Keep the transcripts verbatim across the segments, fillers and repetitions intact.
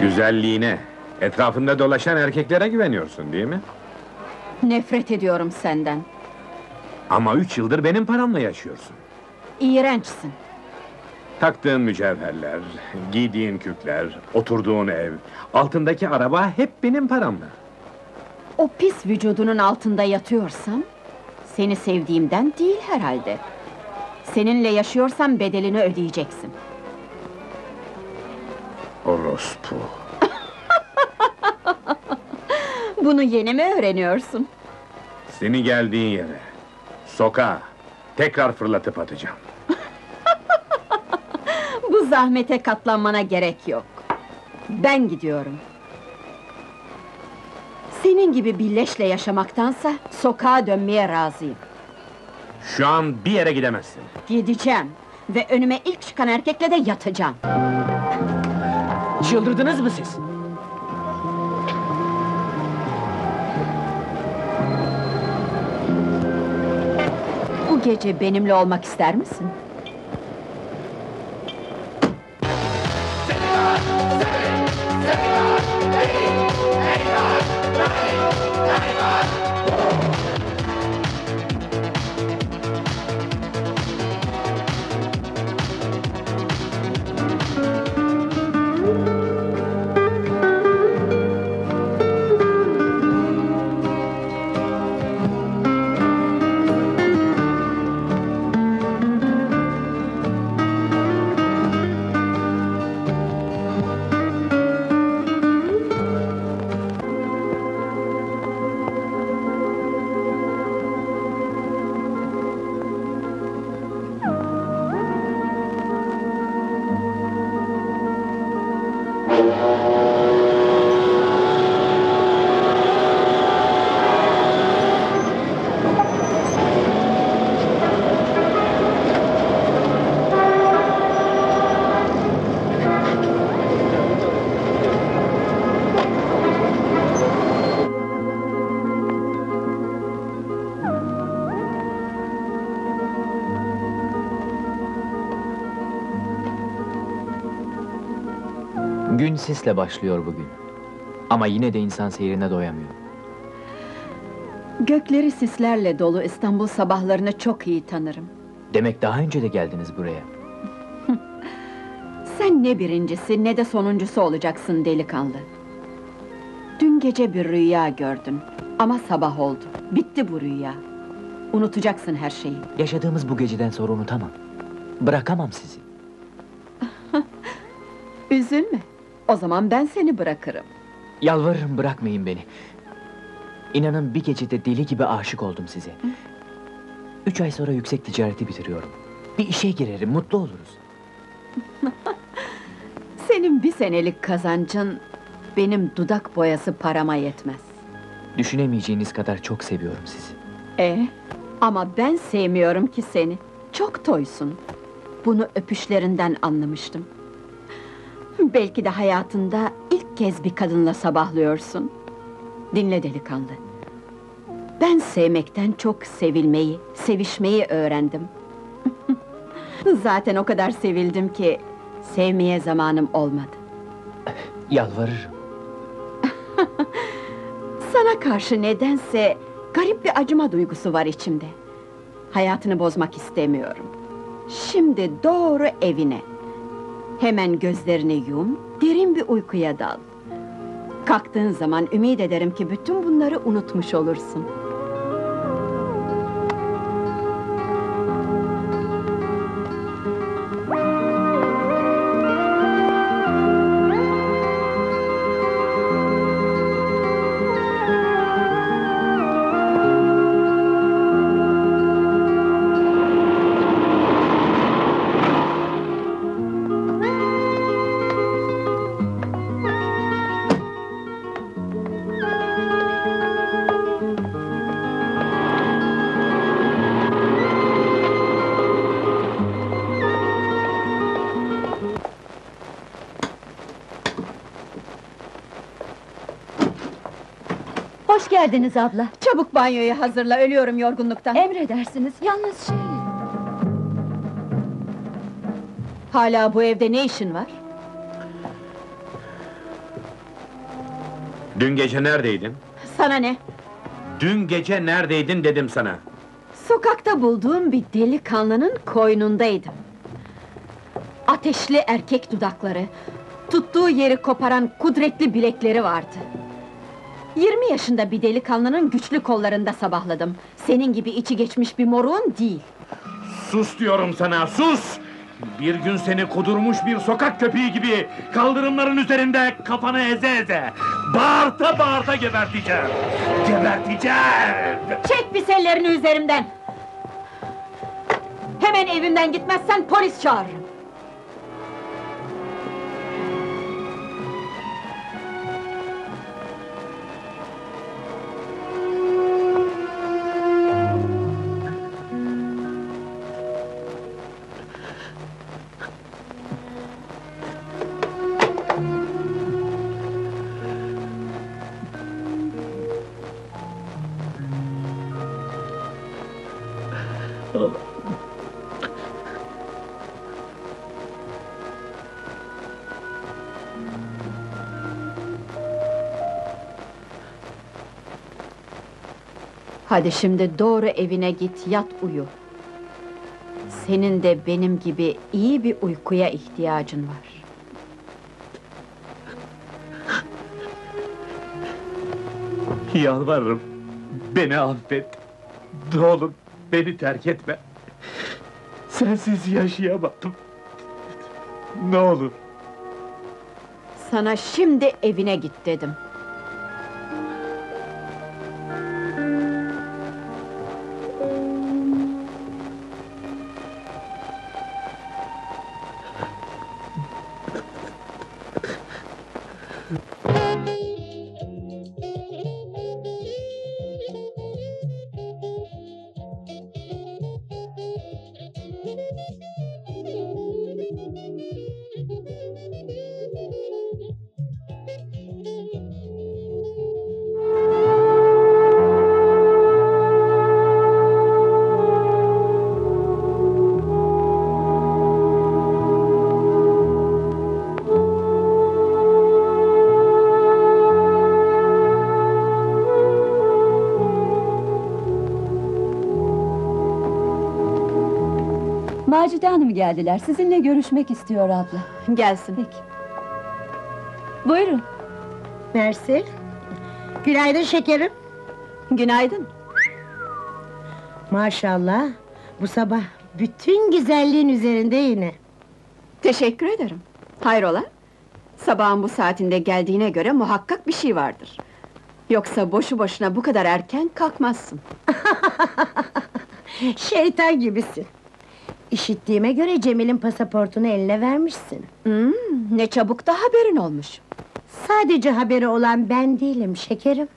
Güzelliğine, etrafında dolaşan erkeklere güveniyorsun değil mi? Nefret ediyorum senden. Ama üç yıldır benim paramla yaşıyorsun. İğrençsin. Taktığın mücevherler, giydiğin kürkler, oturduğun ev, altındaki araba hep benim paramla. O pis vücudunun altında yatıyorsam, seni sevdiğimden değil herhalde. Seninle yaşıyorsam bedelini ödeyeceksin. Orospu. Bunu yeni mi öğreniyorsun? Seni geldiğin yere, sokağa, tekrar fırlatıp atacağım. Bu zahmete katlanmana gerek yok. Ben gidiyorum. Senin gibi billeşle yaşamaktansa, sokağa dönmeye razıyım. Şu an bir yere gidemezsin. Gideceğim ve önüme ilk çıkan erkekle de yatacağım. Çıldırdınız mı siz? Bu gece benimle olmak ister misin? Gün sisle başlıyor bugün. Ama yine de insan seyrine doyamıyor. Gökleri sislerle dolu İstanbul sabahlarını çok iyi tanırım. Demek daha önce de geldiniz buraya. Sen ne birincisi ne de sonuncusu olacaksın delikanlı. Dün gece bir rüya gördüm. Ama sabah oldu. Bitti bu rüya. Unutacaksın her şeyi. Yaşadığımız bu geceden sonra unutamam. Bırakamam sizi. Üzülme. O zaman ben seni bırakırım. Yalvarırım, bırakmayın beni. İnanın bir gecede deli gibi aşık oldum size. Hı? Üç ay sonra yüksek ticareti bitiriyorum. Bir işe girerim, mutlu oluruz. Senin bir senelik kazancın benim dudak boyası parama yetmez. Düşünemeyeceğiniz kadar çok seviyorum sizi. Ee, ama ben sevmiyorum ki seni. Çok toysun. Bunu öpüşlerinden anlamıştım. Belki de hayatında ilk kez bir kadınla sabahlıyorsun. Dinle delikanlı. Ben sevmekten çok sevilmeyi, sevişmeyi öğrendim. Zaten o kadar sevildim ki sevmeye zamanım olmadı. Yalvarırım. Sana karşı nedense garip bir acıma duygusu var içimde. Hayatını bozmak istemiyorum. Şimdi doğru evine. Hemen gözlerini yum, derin bir uykuya dal. Kalktığın zaman ümit ederim ki bütün bunları unutmuş olursun. Hoş geldiniz abla. Çabuk banyoyu hazırla, ölüyorum yorgunluktan. Emredersiniz, yalnız şey... Hala bu evde ne işin var? Dün gece neredeydin? Sana ne? Dün gece neredeydin dedim sana! Sokakta bulduğum bir delikanlının koynundaydım. Ateşli erkek dudakları, tuttuğu yeri koparan kudretli bilekleri vardı. Yirmi yaşında bir delikanlının güçlü kollarında sabahladım. Senin gibi içi geçmiş bir moruğun değil. Sus diyorum sana, sus! Bir gün seni kudurmuş bir sokak köpeği gibi kaldırımların üzerinde kafanı eze eze, bağırta bağırta geberteceğim! Geberteceğim! Çek pis ellerini üzerimden! Hemen evimden gitmezsen polis çağırırım! Hadi şimdi doğru evine git, yat uyu. Senin de benim gibi iyi bir uykuya ihtiyacın var. Yalvarırım, beni affet. Ne olur beni terk etme. Sensiz yaşayamadım. Ne olur. Sana şimdi evine git dedim. Macide hanım geldiler, sizinle görüşmek istiyor abla. Gelsin. Peki. Buyurun. Mersi. Günaydın şekerim. Günaydın. Maşallah, bu sabah bütün güzelliğin üzerinde yine. Teşekkür ederim. Hayrola? Sabahın bu saatinde geldiğine göre muhakkak bir şey vardır. Yoksa boşu boşuna bu kadar erken kalkmazsın. Şeytan gibisin. İşittiğime göre Cemil'in pasaportunu eline vermişsin. Hmm, ne çabuk da haberin olmuş. Sadece haberi olan ben değilim şekerim.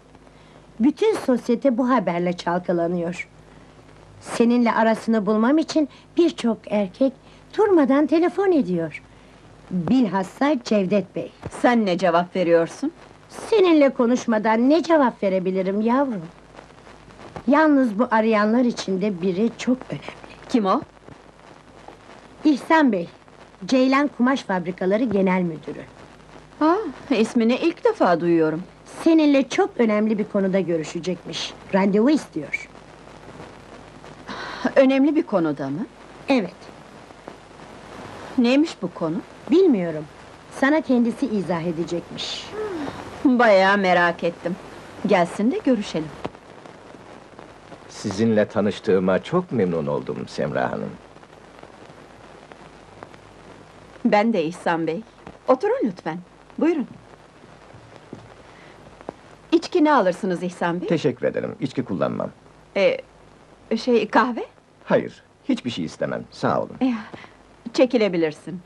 Bütün sosyete bu haberle çalkalanıyor. Seninle arasını bulmam için birçok erkek durmadan telefon ediyor. Bilhassa Cevdet Bey. Sen ne cevap veriyorsun? Seninle konuşmadan ne cevap verebilirim yavrum? Yalnız bu arayanlar içinde biri çok önemli. Kim o? İhsan Bey, Ceylan Kumaş Fabrikaları Genel Müdürü. Aa, ismini ilk defa duyuyorum. Seninle çok önemli bir konuda görüşecekmiş. Randevu istiyor. Önemli bir konuda mı? Evet. Neymiş bu konu? Bilmiyorum. Sana kendisi izah edecekmiş. Bayağı merak ettim. Gelsin de görüşelim. Sizinle tanıştığıma çok memnun oldum Semra Hanım. Ben de İhsan Bey. Oturun lütfen, buyurun. İçki ne alırsınız İhsan Bey? Teşekkür ederim, içki kullanmam. Ee, şey, kahve? Hayır, hiçbir şey istemem, sağ olun. Ee, çekilebilirsin.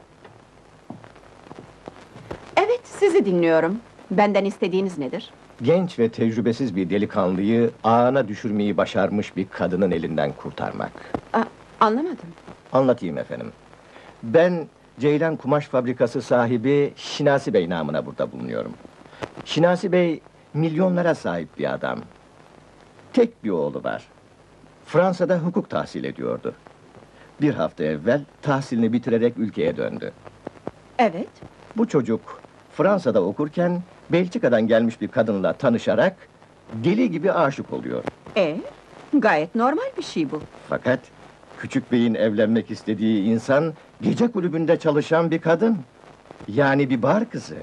Evet, sizi dinliyorum. Benden istediğiniz nedir? Genç ve tecrübesiz bir delikanlıyı ağına düşürmeyi başarmış bir kadının elinden kurtarmak. A- anlamadım. Anlatayım efendim. Ben... Ceylan Kumaş Fabrikası sahibi Şinasi Bey namına burada bulunuyorum. Şinasi Bey milyonlara sahip bir adam. Tek bir oğlu var. Fransa'da hukuk tahsil ediyordu. Bir hafta evvel tahsilini bitirerek ülkeye döndü. Evet. Bu çocuk Fransa'da okurken Belçika'dan gelmiş bir kadınla tanışarak deli gibi aşık oluyor. E, gayet normal bir şey bu. Fakat Küçük Bey'in evlenmek istediği insan gece kulübünde çalışan bir kadın. Yani bir bar kızı.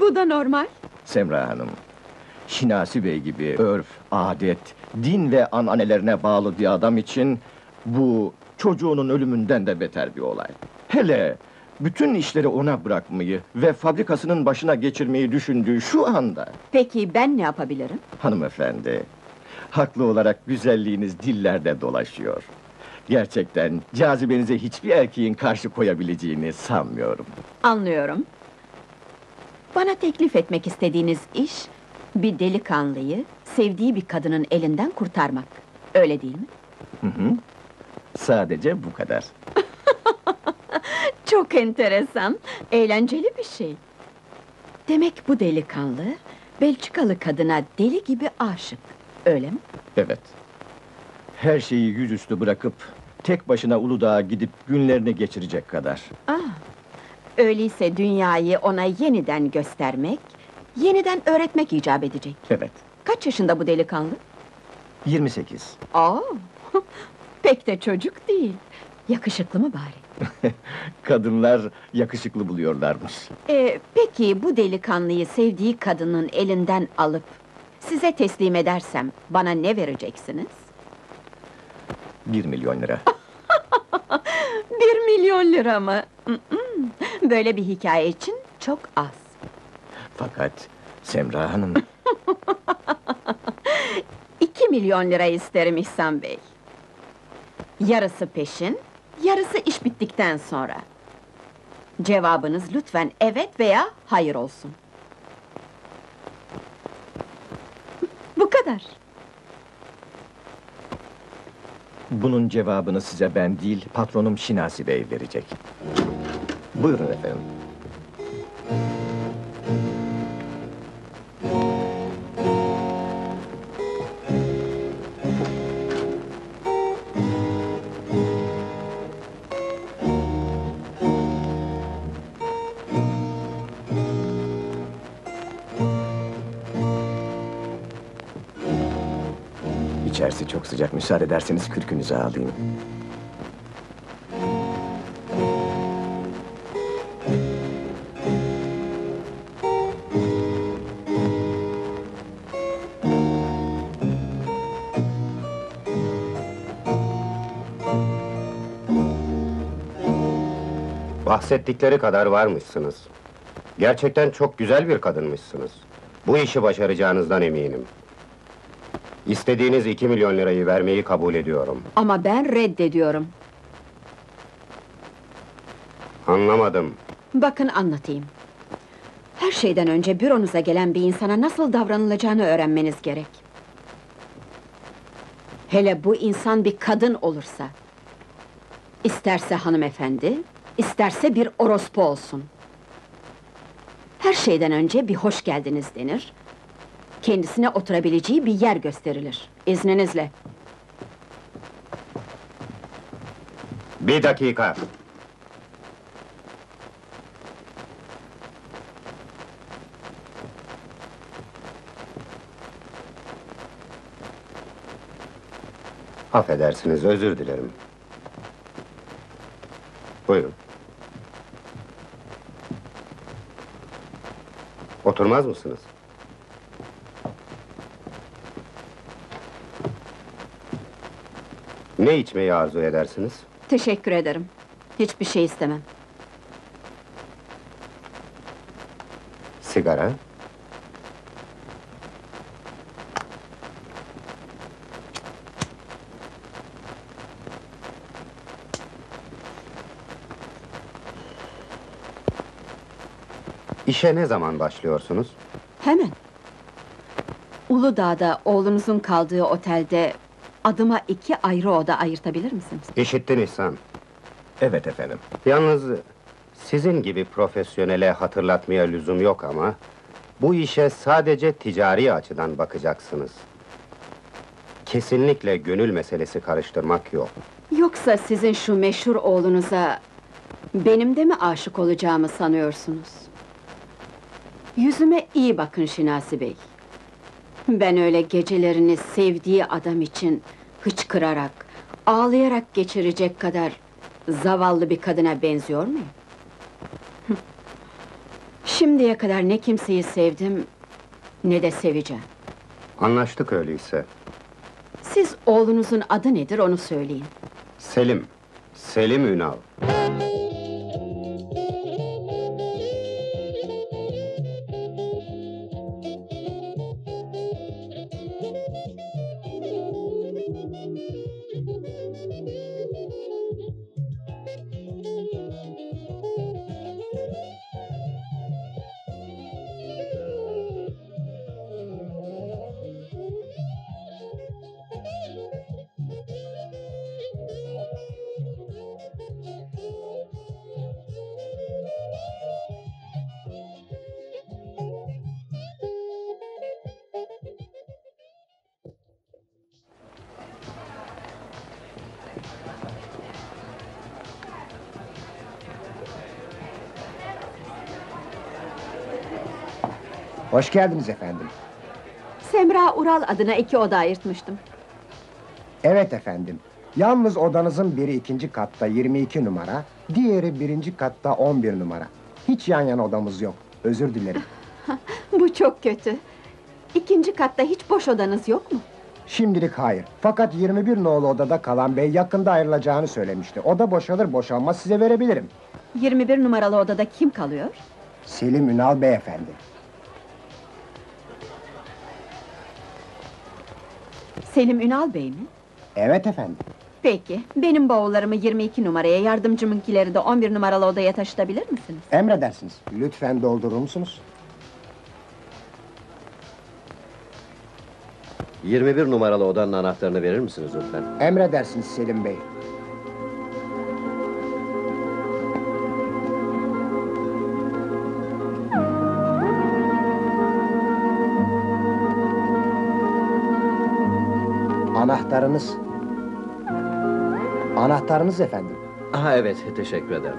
Bu da normal. Semra Hanım, Şinasi Bey gibi örf, adet, din ve ananelerine bağlı bir adam için bu çocuğunun ölümünden de beter bir olay. Hele bütün işleri ona bırakmayı ve fabrikasının başına geçirmeyi düşündüğü şu anda. Peki ben ne yapabilirim? Hanımefendi, haklı olarak güzelliğiniz dillerde dolaşıyor. Gerçekten cazibenize hiçbir erkeğin karşı koyabileceğini sanmıyorum. Anlıyorum. Bana teklif etmek istediğiniz iş, bir delikanlıyı sevdiği bir kadının elinden kurtarmak. Öyle değil mi? Hı hı. Sadece bu kadar. Çok enteresan, eğlenceli bir şey. Demek bu delikanlı, Belçikalı kadına deli gibi aşık, öyle mi? Evet. Her şeyi yüzüstü bırakıp, tek başına Uludağ'a gidip günlerini geçirecek kadar. Ah, öyleyse dünyayı ona yeniden göstermek, yeniden öğretmek icap edecek. Evet. Kaç yaşında bu delikanlı? yirmi sekiz. Aa, pek de çocuk değil. Yakışıklı mı bari? Kadınlar yakışıklı buluyorlarmış. Ee, peki bu delikanlıyı sevdiği kadının elinden alıp size teslim edersem bana ne vereceksiniz? Bir milyon lira. Bir milyon lira mı? Böyle bir hikaye için çok az. Fakat Semra Hanım... İki milyon lira isterim İhsan Bey. Yarısı peşin, yarısı iş bittikten sonra. Cevabınız lütfen evet veya hayır olsun. Bu kadar. Bunun cevabını size ben değil, patronum Şinasi Bey verecek. Buyurun efendim. İçerisi çok sıcak, müsaade ederseniz kürkünüzü alayım. Bahsettikleri kadar varmışsınız. Gerçekten çok güzel bir kadınmışsınız. Bu işi başaracağınızdan eminim. İstediğiniz iki milyon lirayı vermeyi kabul ediyorum. Ama ben reddediyorum. Anlamadım. Bakın anlatayım. Her şeyden önce büronuza gelen bir insana nasıl davranılacağını öğrenmeniz gerek. Hele bu insan bir kadın olursa... ...İsterse hanımefendi, isterse bir orospu olsun. Her şeyden önce bir hoş geldiniz denir... Kendisine oturabileceği bir yer gösterilir. İzninizle. Bir dakika! Affedersiniz, özür dilerim. Buyurun. Oturmaz mısınız? Ne içmeyi arzu edersiniz? Teşekkür ederim. Hiçbir şey istemem. Sigara? İşe ne zaman başlıyorsunuz? Hemen. Uludağ'da oğlunuzun kaldığı otelde... Adıma iki ayrı oda ayırtabilir misiniz? İşittin İhsan. Evet efendim. Yalnız sizin gibi profesyonele hatırlatmaya lüzum yok ama... ...bu işe sadece ticari açıdan bakacaksınız. Kesinlikle gönül meselesi karıştırmak yok. Yoksa sizin şu meşhur oğlunuza... ...benim de mi aşık olacağımı sanıyorsunuz? Yüzüme iyi bakın Şinasi Bey. Ben öyle gecelerini sevdiği adam için hıçkırarak, ağlayarak geçirecek kadar zavallı bir kadına benziyor muyum? Şimdiye kadar ne kimseyi sevdim, ne de seveceğim. Anlaştık öyleyse. Siz oğlunuzun adı nedir onu söyleyin. Selim, Selim Ünal. Hoş geldiniz efendim. Semra Ural adına iki oda ayırtmıştım. Evet efendim. Yalnız odanızın biri ikinci katta yirmi iki numara, diğeri birinci katta on bir numara. Hiç yan yana odamız yok. Özür dilerim. Bu çok kötü. İkinci katta hiç boş odanız yok mu? Şimdilik hayır. Fakat yirmi bir nolu odada kalan bey yakında ayrılacağını söylemişti. Oda boşalır boşalmaz size verebilirim. yirmi bir numaralı odada kim kalıyor? Selim Ünal beyefendi. Selim Ünal Bey mi? Evet efendim. Peki, benim bavullarımı yirmi iki numaraya, yardımcımınkileri de on bir numaralı odaya taşıtabilir misiniz? Emredersiniz, lütfen doldurur musunuz? yirmi bir numaralı odanın anahtarını verir misiniz lütfen? Emredersiniz Selim Bey. Anahtarınız. Anahtarınız efendim. Aha evet, teşekkür ederim.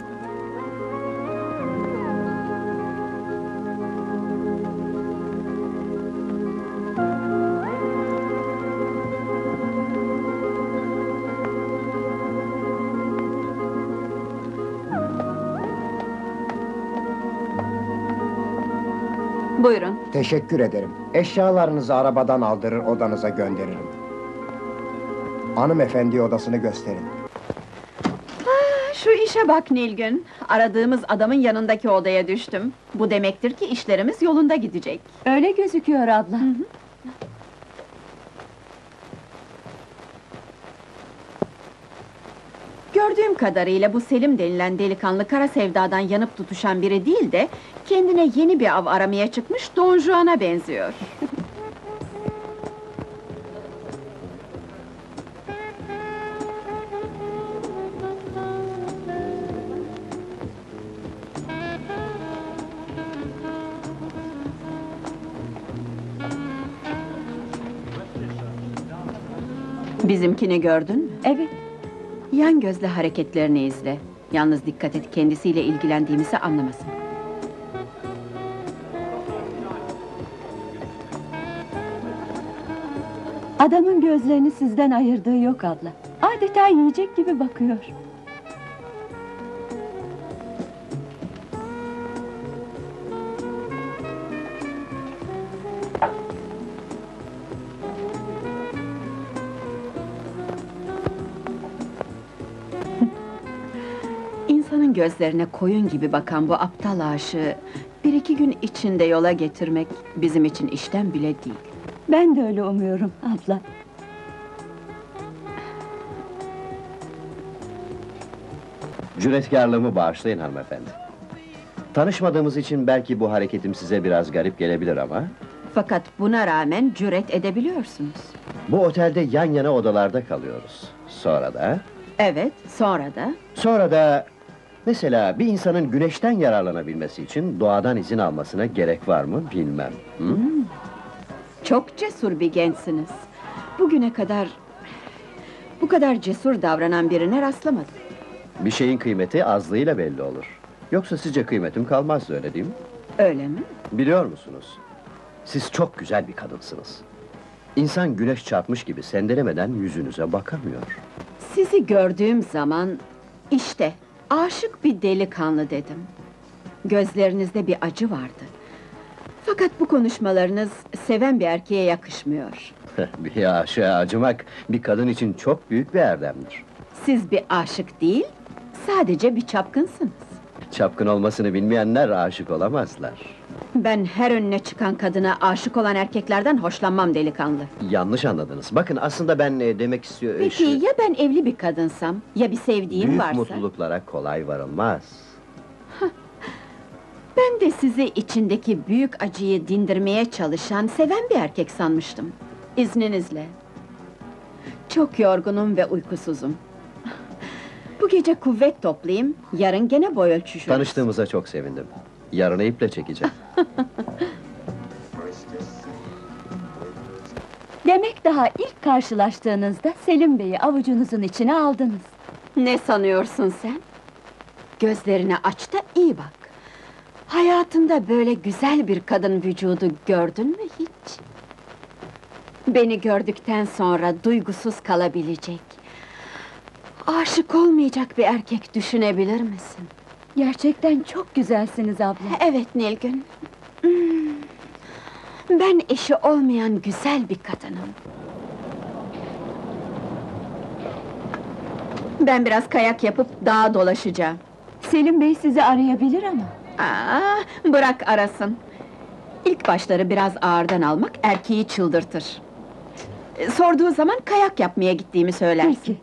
Buyurun. Teşekkür ederim. Eşyalarınızı arabadan aldırır, odanıza gönderirim. Hanımefendi odasını gösterin. Aa, şu işe bak Nilgün. Aradığımız adamın yanındaki odaya düştüm. Bu demektir ki işlerimiz yolunda gidecek. Öyle gözüküyor abla. Hı hı. Gördüğüm kadarıyla bu Selim denilen delikanlı kara sevdadan yanıp tutuşan biri değil de kendine yeni bir av aramaya çıkmış Don Juan'a benziyor. Bizimkini gördün mü? Evet. Yan gözle hareketlerini izle. Yalnız dikkat et, kendisiyle ilgilendiğimizi anlamasın. Adamın gözlerini sizden ayırdığı yok abla. Adeta yiyecek gibi bakıyor. Gözlerine koyun gibi bakan bu aptal aşığı bir iki gün içinde yola getirmek bizim için işten bile değil. Ben de öyle umuyorum abla. Cüretkarlığımı bağışlayın hanımefendi. Tanışmadığımız için belki bu hareketim size biraz garip gelebilir ama... Fakat buna rağmen cüret edebiliyorsunuz. Bu otelde yan yana odalarda kalıyoruz. Sonra da... Evet, sonra da... Sonra da... Mesela bir insanın güneşten yararlanabilmesi için doğadan izin almasına gerek var mı bilmem. Hı? Hmm. Çok cesur bir gençsiniz. Bugüne kadar bu kadar cesur davranan birine rastlamadım. Bir şeyin kıymeti azlığıyla belli olur. Yoksa sizce kıymetim kalmaz öyle değil mi? Öyle mi? Biliyor musunuz? Siz çok güzel bir kadınsınız. İnsan güneş çarpmış gibi sendelemeden yüzünüze bakamıyor. Sizi gördüğüm zaman, işte aşık bir delikanlı dedim. Gözlerinizde bir acı vardı. Fakat bu konuşmalarınız seven bir erkeğe yakışmıyor. Bir aşığa acımak, bir kadın için çok büyük bir erdemdir. Siz bir aşık değil, sadece bir çapkınsınız. Çapkın olmasını bilmeyenler aşık olamazlar. Ben her önüne çıkan kadına aşık olan erkeklerden hoşlanmam delikanlı. Yanlış anladınız. Bakın aslında ben ne demek istiyorum... Peki şu... ya ben evli bir kadınsam, ya bir sevdiğim büyük varsa? Büyük mutluluklara kolay varılmaz. Ben de sizi içindeki büyük acıyı dindirmeye çalışan, seven bir erkek sanmıştım. İzninizle. Çok yorgunum ve uykusuzum. Bu gece kuvvet toplayayım, yarın gene boy ölçüşürüz. Tanıştığımıza çok sevindim. Yarını iple çekeceğim. Demek daha ilk karşılaştığınızda Selim Bey'i avucunuzun içine aldınız. Ne sanıyorsun sen? Gözlerini aç da iyi bak. Hayatında böyle güzel bir kadın vücudu gördün mü hiç? Beni gördükten sonra duygusuz kalabilecek, aşık olmayacak bir erkek düşünebilir misin? Gerçekten çok güzelsiniz abla. Evet Nilgün. Ben eşi olmayan güzel bir kadınım. Ben biraz kayak yapıp dağa dolaşacağım. Selim Bey sizi arayabilir ama. Aa, bırak arasın. İlk başları biraz ağırdan almak erkeği çıldırtır. Sorduğu zaman kayak yapmaya gittiğimi söylersin. Peki.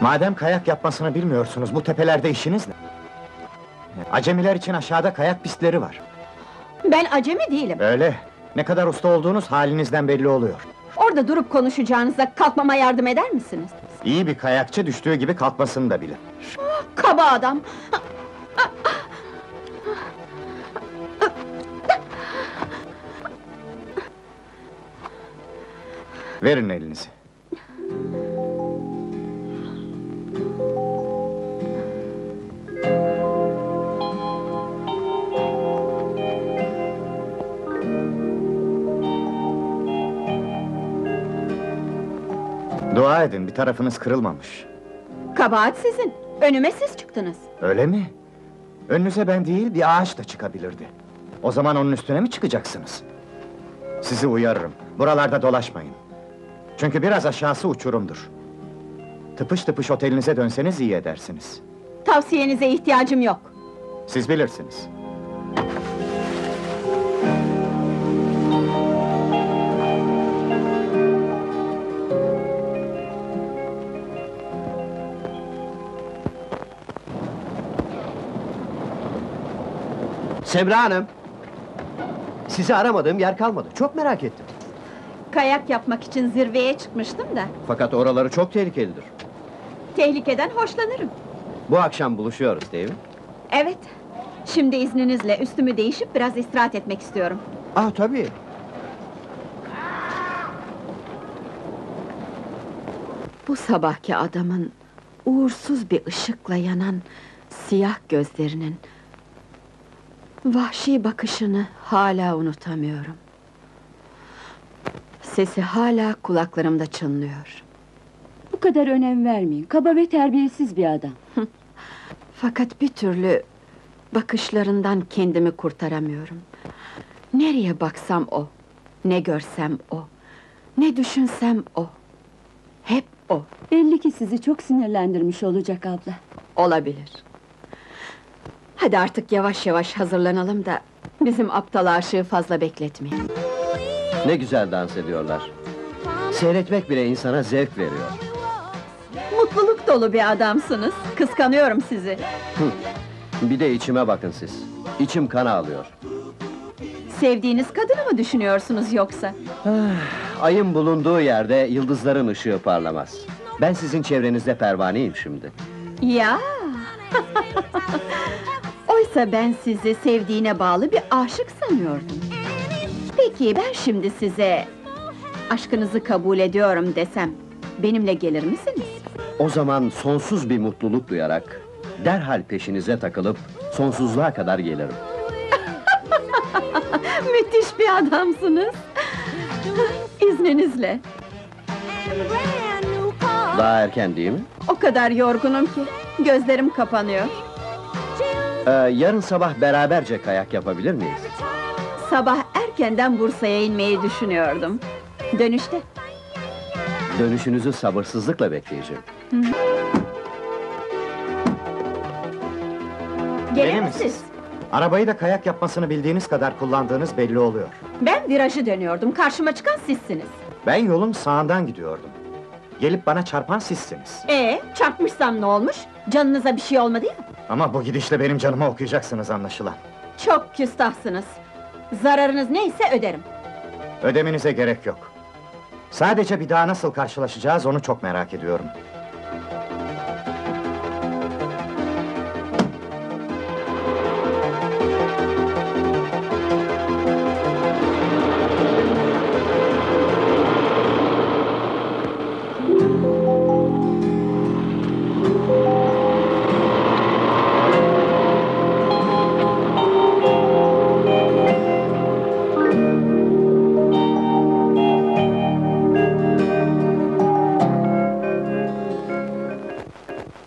Madem kayak yapmasını bilmiyorsunuz, bu tepelerde işiniz ne? Acemiler için aşağıda kayak pistleri var. Ben acemi değilim. Öyle, ne kadar usta olduğunuz halinizden belli oluyor. Orada durup konuşacağınıza kalkmama yardım eder misiniz? İyi bir kayakçı düştüğü gibi kalkmasını da bilir. Oh, kaba adam! Verin elinizi. Dua edin, bir tarafınız kırılmamış. Kabahat sizin, önüme siz çıktınız. Öyle mi? Önünüze ben değil, bir ağaç da çıkabilirdi. O zaman onun üstüne mi çıkacaksınız? Sizi uyarırım, buralarda dolaşmayın. Çünkü biraz aşağısı uçurumdur. Tıpış tıpış otelinize dönseniz iyi edersiniz. Tavsiyenize ihtiyacım yok. Siz bilirsiniz. Semra Hanım! Sizi aramadığım yer kalmadı, çok merak ettim. Kayak yapmak için zirveye çıkmıştım da. Fakat oraları çok tehlikelidir. Tehlikeden hoşlanırım. Bu akşam buluşuyoruz değil mi? Evet. Şimdi izninizle üstümü değişip biraz istirahat etmek istiyorum. Ah tabii. Bu sabahki adamın uğursuz bir ışıkla yanan siyah gözlerinin vahşi bakışını hala unutamıyorum. Sesi hala kulaklarımda çınlıyor. Bu kadar önem vermeyin, kaba ve terbiyesiz bir adam. Fakat bir türlü bakışlarından kendimi kurtaramıyorum. Nereye baksam o, ne görsem o, ne düşünsem o. Hep o. Belli ki sizi çok sinirlendirmiş olacak abla. Olabilir. Hadi artık yavaş yavaş hazırlanalım da bizim aptal aşığı fazla bekletmeyin. Ne güzel dans ediyorlar. Seyretmek bile insana zevk veriyor. Mutluluk dolu bir adamsınız. Kıskanıyorum sizi. Bir de içime bakın siz. İçim kan ağlıyor. Sevdiğiniz kadını mı düşünüyorsunuz yoksa? Ayın bulunduğu yerde yıldızların ışığı parlamaz. Ben sizin çevrenizde pervaneyim şimdi. Ya. Oysa ben sizi sevdiğine bağlı bir aşık sanıyordum. Peki ben şimdi size aşkınızı kabul ediyorum desem benimle gelir misiniz? O zaman sonsuz bir mutluluk duyarak derhal peşinize takılıp sonsuzluğa kadar gelirim. Müthiş bir adamsınız. İzninizle. Daha erken değil mi? O kadar yorgunum ki gözlerim kapanıyor. Ee, yarın sabah beraberce kayak yapabilir miyiz? Sabah erkenden Bursa'ya inmeyi düşünüyordum. Dönüşte. Dönüşünüzü sabırsızlıkla bekleyeceğim. Hı -hı. Gelir misiniz? Arabayı da kayak yapmasını bildiğiniz kadar kullandığınız belli oluyor. Ben virajı dönüyordum, karşıma çıkan sizsiniz. Ben yolun sağından gidiyordum. Gelip bana çarpan sizsiniz. Ee, çarpmışsam ne olmuş? Canınıza bir şey olmadı ya? Ama bu gidişle benim canıma okuyacaksınız anlaşılan. Çok küstahsınız. Zararınız neyse öderim. Ödemenize gerek yok. Sadece bir daha nasıl karşılaşacağız onu çok merak ediyorum.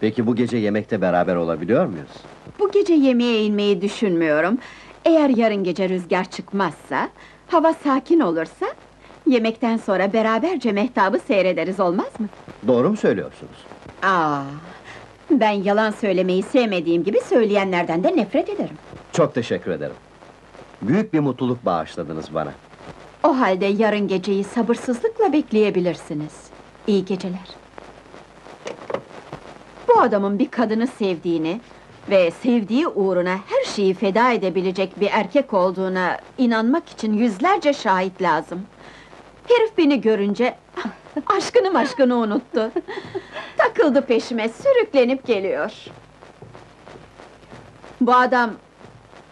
Peki bu gece yemekte beraber olabiliyor muyuz? Bu gece yemeğe inmeyi düşünmüyorum. Eğer yarın gece rüzgar çıkmazsa, hava sakin olursa, yemekten sonra beraberce mehtabı seyrederiz, olmaz mı? Doğru mu söylüyorsunuz? Aa, ben yalan söylemeyi sevmediğim gibi söyleyenlerden de nefret ederim. Çok teşekkür ederim. Büyük bir mutluluk bağışladınız bana. O halde yarın geceyi sabırsızlıkla bekleyebilirsiniz. İyi geceler. Bu adamın bir kadını sevdiğini ve sevdiği uğruna her şeyi feda edebilecek bir erkek olduğuna inanmak için yüzlerce şahit lazım. Herif beni görünce aşkını maşkını unuttu. Takıldı peşime, sürüklenip geliyor. Bu adam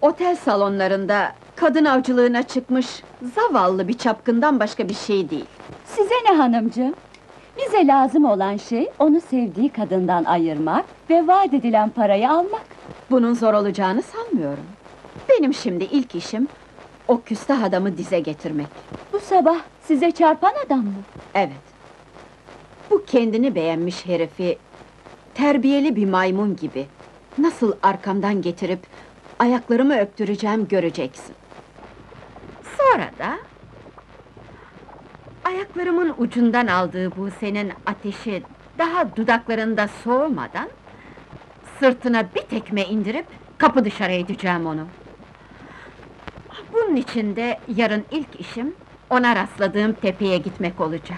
otel salonlarında kadın avcılığına çıkmış zavallı bir çapkından başka bir şey değil. Size ne hanımcığım? Bize lazım olan şey, onu sevdiği kadından ayırmak ve vaat edilen parayı almak. Bunun zor olacağını sanmıyorum. Benim şimdi ilk işim, o küstah adamı dize getirmek. Bu sabah size çarpan adam mı? Evet. Bu kendini beğenmiş herifi, terbiyeli bir maymun gibi nasıl arkamdan getirip ayaklarımı öptüreceğim göreceksin. Sonra da ayaklarımın ucundan aldığı bu senin ateşi daha dudaklarında soğumadan sırtına bir tekme indirip kapı dışarı edeceğim onu. Bunun için de yarın ilk işim ona rastladığım tepeye gitmek olacak.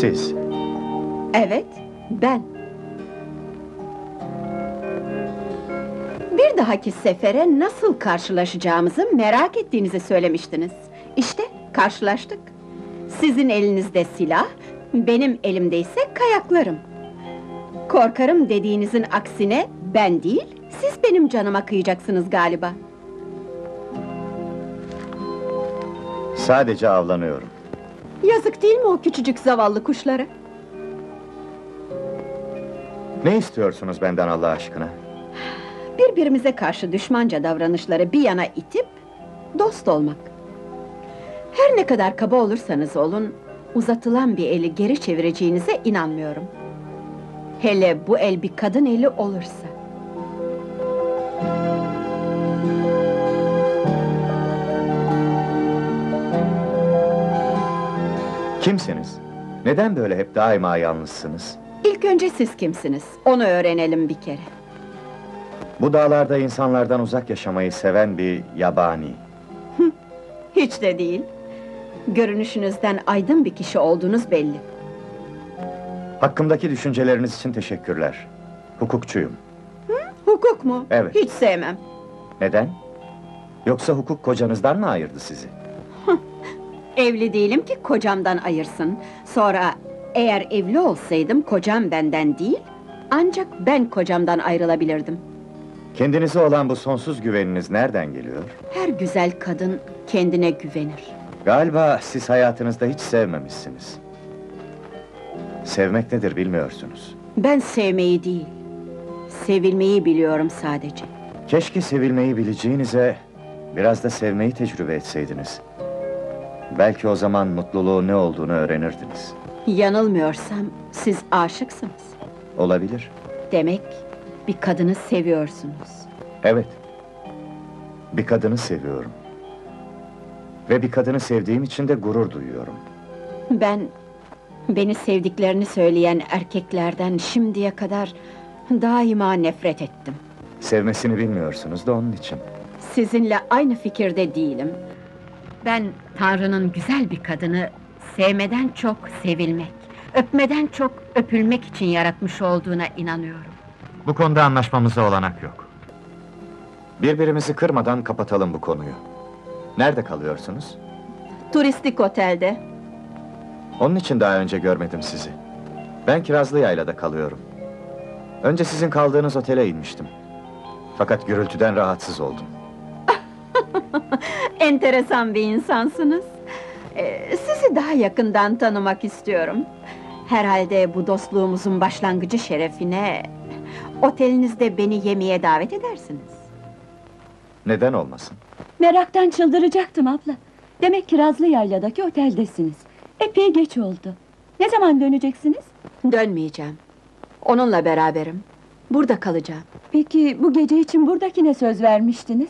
Siz? Evet, ben. Bir dahaki sefere nasıl karşılaşacağımızı merak ettiğinizi söylemiştiniz. İşte Karşılaştık. Sizin elinizde silah, benim elimde ise kayaklarım. Korkarım dediğinizin aksine ben değil, siz benim canıma kıyacaksınız galiba. Sadece avlanıyorum. Yazık değil mi o küçücük zavallı kuşlara? Ne istiyorsunuz benden Allah aşkına? Birbirimize karşı düşmanca davranışları bir yana itip dost olmak. Her ne kadar kaba olursanız olun, uzatılan bir eli geri çevireceğinize inanmıyorum. Hele bu el bir kadın eli olursa. Kimsiniz? Neden böyle hep daima yalnızsınız? İlk önce siz kimsiniz? Onu öğrenelim bir kere. Bu dağlarda insanlardan uzak yaşamayı seven bir yabani. Hiç de değil. Görünüşünüzden aydın bir kişi olduğunuz belli. Hakkımdaki düşünceleriniz için teşekkürler. Hukukçuyum. Hı? Hukuk mu? Evet. Hiç sevmem. Neden? Yoksa hukuk kocanızdan mı ayırdı sizi? Evli değilim ki kocamdan ayırsın. Sonra eğer evli olsaydım kocam benden değil, ancak ben kocamdan ayrılabilirdim. Kendinize olan bu sonsuz güveniniz nereden geliyor? Her güzel kadın kendine güvenir. Galiba siz hayatınızda hiç sevmemişsiniz. Sevmek nedir bilmiyorsunuz. Ben sevmeyi değil, sevilmeyi biliyorum sadece. Keşke sevilmeyi bileceğinize biraz da sevmeyi tecrübe etseydiniz. Belki o zaman mutluluğun ne olduğunu öğrenirdiniz. Yanılmıyorsam siz aşıksınız. Olabilir. Demek bir kadını seviyorsunuz. Evet. Bir kadını seviyorum. Ve bir kadını sevdiğim için de gurur duyuyorum. Ben... beni sevdiklerini söyleyen erkeklerden şimdiye kadar daima nefret ettim. Sevmesini bilmiyorsunuz da onun için. Sizinle aynı fikirde değilim. Ben Tanrı'nın güzel bir kadını sevmeden çok sevilmek, öpmeden çok öpülmek için yaratmış olduğuna inanıyorum. Bu konuda anlaşmamıza olanak yok. Birbirimizi kırmadan kapatalım bu konuyu. Nerede kalıyorsunuz? Turistik otelde. Onun için daha önce görmedim sizi. Ben Kirazlı Yayla'da kalıyorum. Önce sizin kaldığınız otele inmiştim. Fakat gürültüden rahatsız oldum. Enteresan bir insansınız. Ee, sizi daha yakından tanımak istiyorum. Herhalde bu dostluğumuzun başlangıcı şerefine... otelinizde beni yemeğe davet edersiniz. Neden olmasın? Meraktan çıldıracaktım abla. Demek Kirazlı Yayla'daki oteldesiniz. Epey geç oldu. Ne zaman döneceksiniz? Dönmeyeceğim. Onunla beraberim. Burada kalacağım. Peki bu gece için buradakine söz vermiştiniz?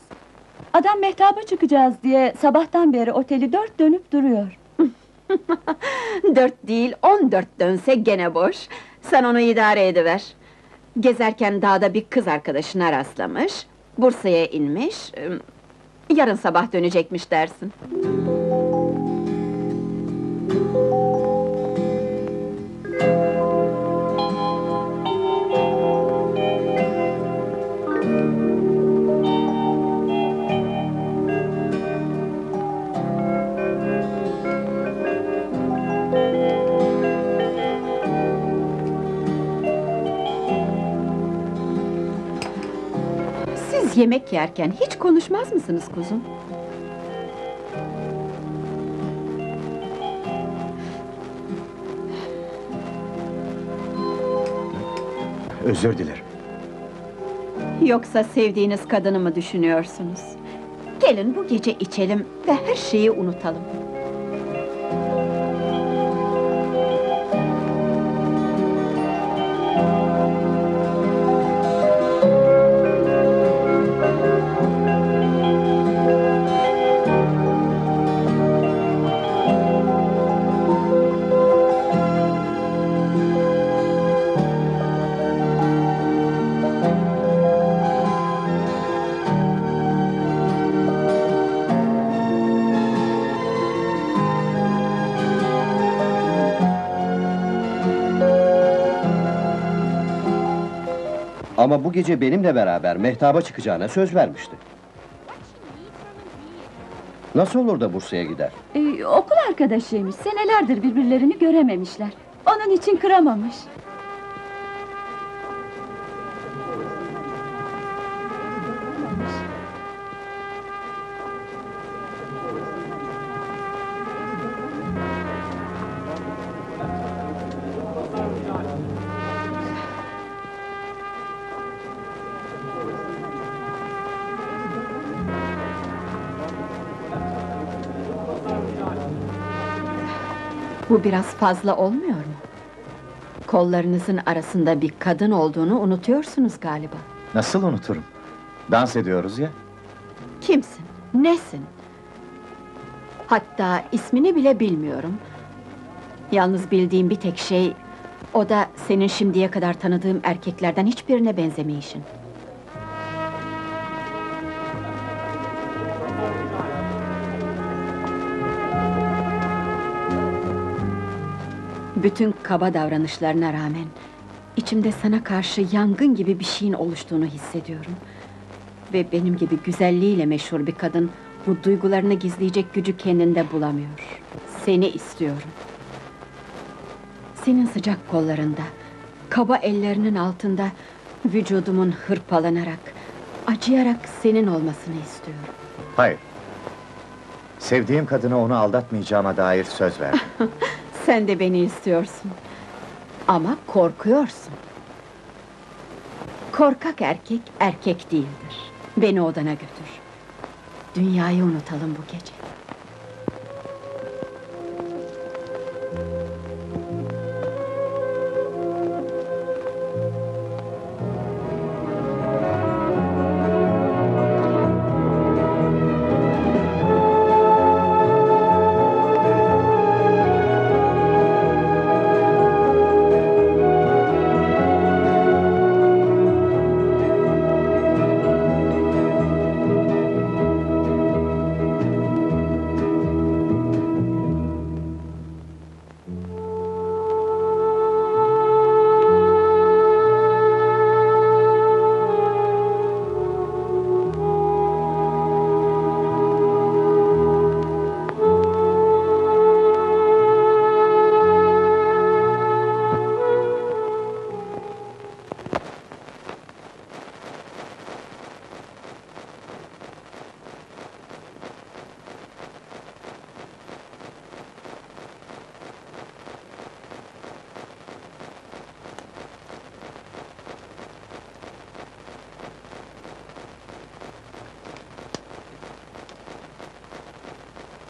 Adam mehtaba çıkacağız diye sabahtan beri oteli dört dönüp duruyor. Dört değil, on dört dönse gene boş. Sen onu idare ediver. Gezerken dağda bir kız arkadaşına rastlamış, Bursa'ya inmiş, yarın sabah dönecekmiş dersin. Yemek yerken hiç konuşmaz mısınız kuzum? Özür dilerim. Yoksa sevdiğiniz kadını mı düşünüyorsunuz? Gelin bu gece içelim ve her şeyi unutalım. Ama bu gece benimle beraber mehtaba çıkacağına söz vermişti. Nasıl olur da Bursa'ya gider? Ee, okul arkadaşıymış, senelerdir birbirlerini görememişler. Onun için kıramamış. Bu biraz fazla olmuyor mu? Kollarınızın arasında bir kadın olduğunu unutuyorsunuz galiba. Nasıl unuturum? Dans ediyoruz ya. Kimsin? Nesin? Hatta ismini bile bilmiyorum. Yalnız bildiğim bir tek şey, o da senin şimdiye kadar tanıdığım erkeklerden hiçbirine benzemeyişin. Bütün kaba davranışlarına rağmen içimde sana karşı yangın gibi bir şeyin oluştuğunu hissediyorum. Ve benim gibi güzelliğiyle meşhur bir kadın bu duygularını gizleyecek gücü kendinde bulamıyor. Seni istiyorum. Senin sıcak kollarında, kaba ellerinin altında vücudumun hırpalanarak, acıyarak senin olmasını istiyorum. Hayır. Sevdiğim kadını onu aldatmayacağıma dair söz verdim. Sen de beni istiyorsun. Ama korkuyorsun. Korkak erkek, erkek değildir. Beni odana götür. Dünyayı unutalım bu gece.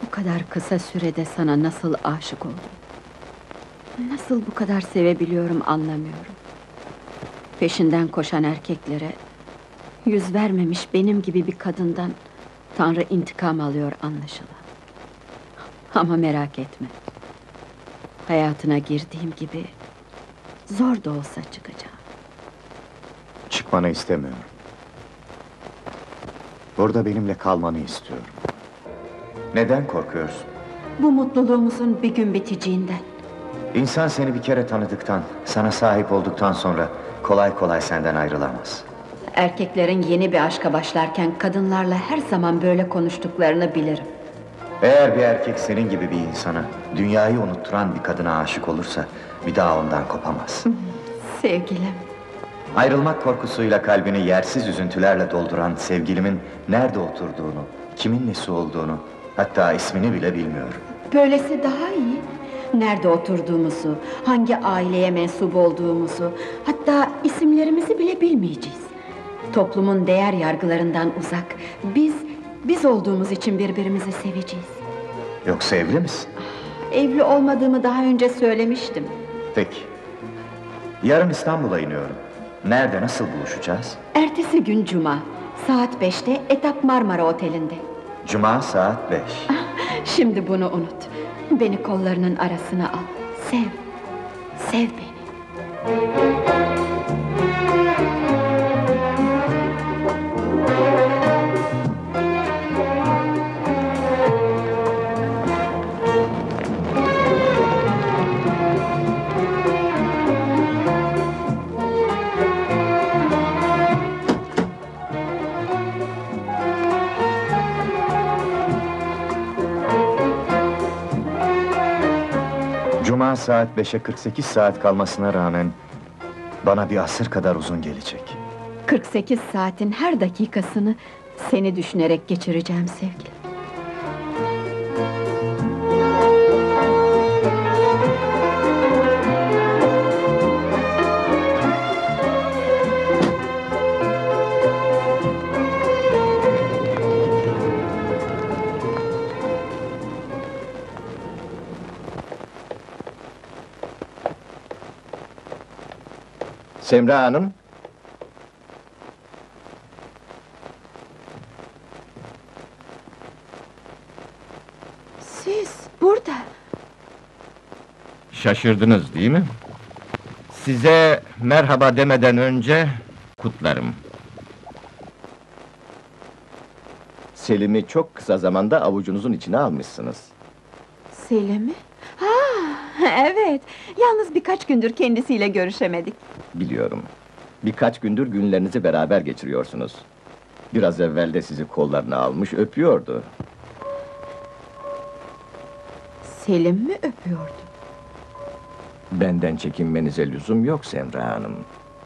Bu kadar kısa sürede sana nasıl aşık oldum? Nasıl bu kadar sevebiliyorum anlamıyorum. Peşinden koşan erkeklere, yüz vermemiş benim gibi bir kadından Tanrı intikam alıyor anlaşılan. Ama merak etme. Hayatına girdiğim gibi zor da olsa çıkacağım. Çıkmanı istemiyorum. Burada benimle kalmanı istiyorum. Neden korkuyorsun? Bu mutluluğumuzun bir gün biteceğinden. İnsan seni bir kere tanıdıktan, sana sahip olduktan sonra kolay kolay senden ayrılamaz. Erkeklerin yeni bir aşka başlarken kadınlarla her zaman böyle konuştuklarını bilirim. Eğer bir erkek senin gibi bir insana, dünyayı unutturan bir kadına aşık olursa bir daha ondan kopamaz. Sevgilim. Ayrılmak korkusuyla kalbini yersiz üzüntülerle dolduran sevgilimin nerede oturduğunu, kimin nesi olduğunu, hatta ismini bile bilmiyorum. Böylesi daha iyi. Nerede oturduğumuzu, hangi aileye mensup olduğumuzu, hatta isimlerimizi bile bilmeyeceğiz. Toplumun değer yargılarından uzak, biz, biz olduğumuz için birbirimizi seveceğiz. Yoksa evli misin? Evli olmadığımı daha önce söylemiştim. Peki. Yarın İstanbul'a iniyorum. Nerede, nasıl buluşacağız? Ertesi gün Cuma. Saat beşte Etap Marmara Oteli'nde. Cuma saat beş. Şimdi bunu unut. Beni kollarının arasına al. Sev. Sev beni. saat beşe kırk sekiz saat kalmasına rağmen bana bir asır kadar uzun gelecek. kırk sekiz saatin her dakikasını seni düşünerek geçireceğim sevgilim. Semra Hanım. Siz burada. Şaşırdınız değil mi? Size merhaba demeden önce kutlarım. Selim'i çok kısa zamanda avucunuzun içine almışsınız. Selim'i? Evet, yalnız birkaç gündür kendisiyle görüşemedik. Biliyorum, birkaç gündür günlerinizi beraber geçiriyorsunuz. Biraz evvel de sizi kollarına almış, öpüyordu. Selim mi öpüyordu? Benden çekinmenize lüzum yok Semra Hanım.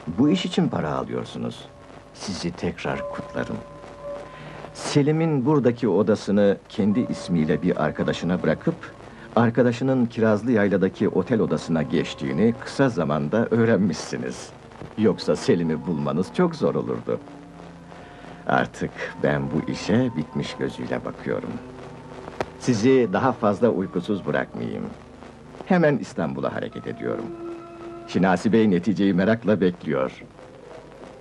Bu iş için para alıyorsunuz. Sizi tekrar kutlarım. Selim'in buradaki odasını kendi ismiyle bir arkadaşına bırakıp arkadaşının Kirazlı Yayla'daki otel odasına geçtiğini kısa zamanda öğrenmişsiniz. Yoksa Selim'i bulmanız çok zor olurdu. Artık ben bu işe bitmiş gözüyle bakıyorum. Sizi daha fazla uykusuz bırakmayayım. Hemen İstanbul'a hareket ediyorum. Şinasi Bey neticeyi merakla bekliyor.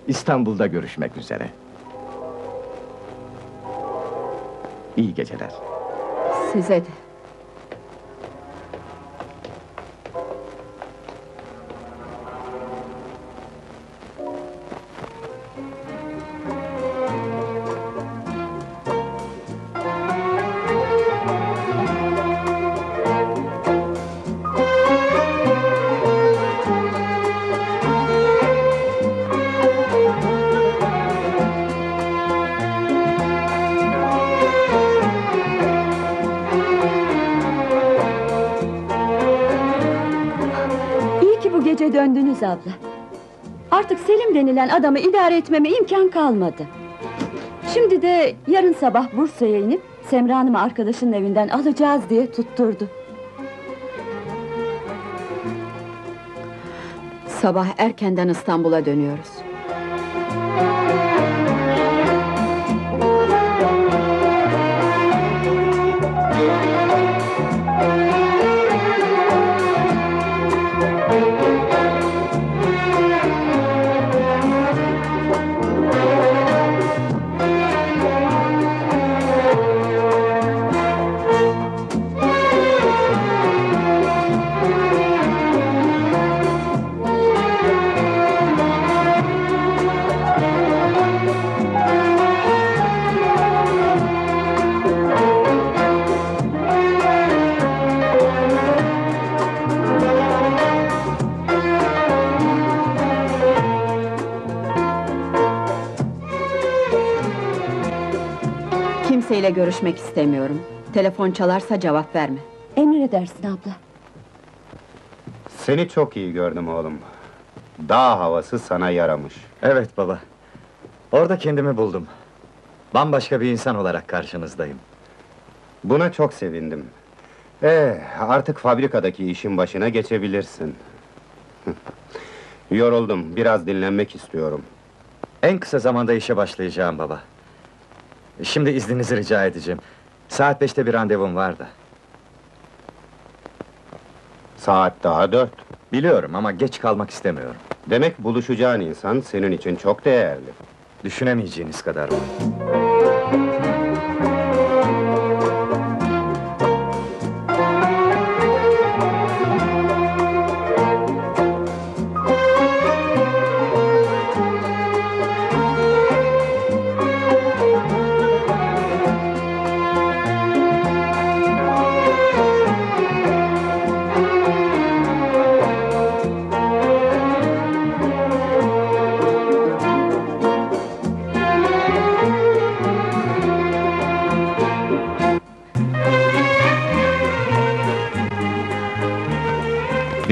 İstanbul'da görüşmek üzere. İyi geceler. Size de. Döndünüz abla. Artık Selim denilen adamı idare etmeme imkan kalmadı. Şimdi de yarın sabah Bursa'ya inip Semra Hanım'ı arkadaşının evinden alacağız diye tutturdu. Sabah erkenden İstanbul'a dönüyoruz. Kimseyle görüşmek istemiyorum. Telefon çalarsa cevap verme. Emredersin abla. Seni çok iyi gördüm oğlum. Dağ havası sana yaramış. Evet baba. Orada kendimi buldum. Bambaşka bir insan olarak karşınızdayım. Buna çok sevindim. Ee, artık fabrikadaki işin başına geçebilirsin. Yoruldum, biraz dinlenmek istiyorum. En kısa zamanda işe başlayacağım baba. Şimdi izninizi rica edeceğim. Saat beşte bir randevum var da. Saat daha dört. Biliyorum ama geç kalmak istemiyorum. Demek buluşacağın insan senin için çok değerli. Düşünemeyeceğiniz kadar mı?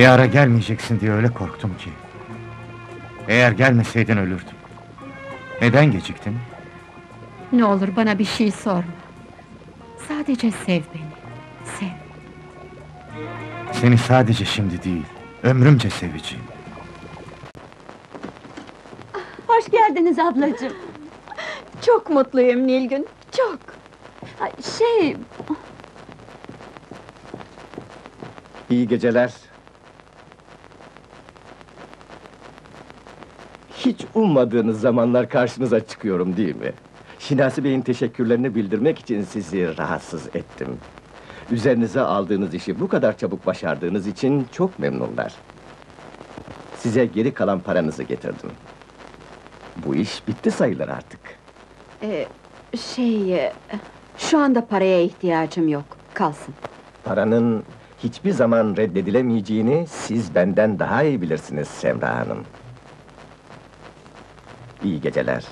Bir ara gelmeyeceksin diye öyle korktum ki. Eğer gelmeseydin ölürdüm. Neden geciktin? Ne olur bana bir şey sorma. Sadece sev beni. Sev. Seni sadece şimdi değil, ömrümce seveceğim. Hoş geldiniz ablacığım. Çok mutluyum Nilgün, çok. Şey... İyi geceler. Hiç ummadığınız zamanlar karşınıza çıkıyorum değil mi? Şinasi Bey'in teşekkürlerini bildirmek için sizi rahatsız ettim. Üzerinize aldığınız işi bu kadar çabuk başardığınız için çok memnunlar. Size geri kalan paranızı getirdim. Bu iş bitti sayılır artık. Ee, şey... Şu anda paraya ihtiyacım yok, kalsın. Paranın hiçbir zaman reddedilemeyeceğini siz benden daha iyi bilirsiniz Semra Hanım. İyi geceler.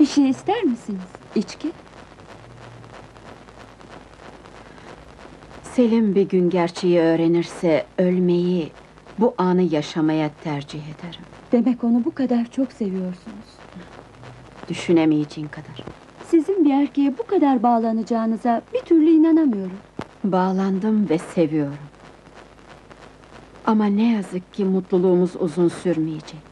Bir şey ister misiniz? İçki? Selim bir gün gerçeği öğrenirse ölmeyi, bu anı yaşamaya tercih ederim. Demek onu bu kadar çok seviyorsunuz. Düşünemeyeceğin kadar. Sizin bir erkeğe bu kadar bağlanacağınıza bir türlü inanamıyorum. Bağlandım ve seviyorum. Ama ne yazık ki mutluluğumuz uzun sürmeyecek.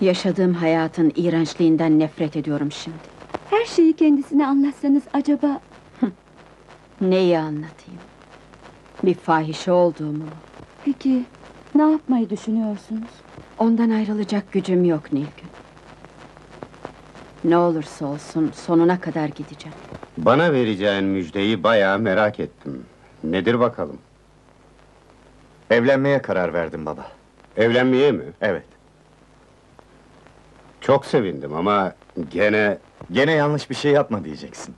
Yaşadığım hayatın iğrençliğinden nefret ediyorum şimdi. Her şeyi kendisine anlatsanız acaba... Neyi anlatayım? Bir fahişe olduğumu. Peki, ne yapmayı düşünüyorsunuz? Ondan ayrılacak gücüm yok Nilgün. Ne olursa olsun sonuna kadar gideceğim. Bana vereceğin müjdeyi bayağı merak ettim. Nedir bakalım? Evlenmeye karar verdim baba. Evlenmeye mi? Evet. Çok sevindim ama gene... Gene yanlış bir şey yapma diyeceksin.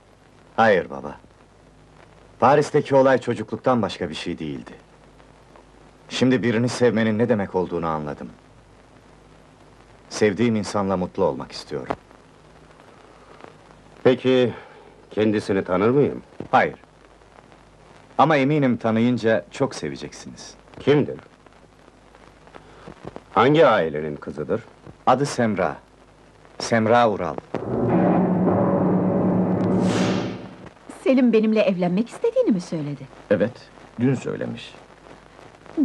Hayır baba. Paris'teki olay çocukluktan başka bir şey değildi. Şimdi birini sevmenin ne demek olduğunu anladım. Sevdiğim insanla mutlu olmak istiyorum. Peki, kendisini tanır mıyım? Hayır. Ama eminim tanıyınca çok seveceksiniz. Kimdir? Hangi ailenin kızıdır? Adı Semra. Semra Ural. Selim benimle evlenmek istediğini mi söyledi? Evet, dün söylemiş.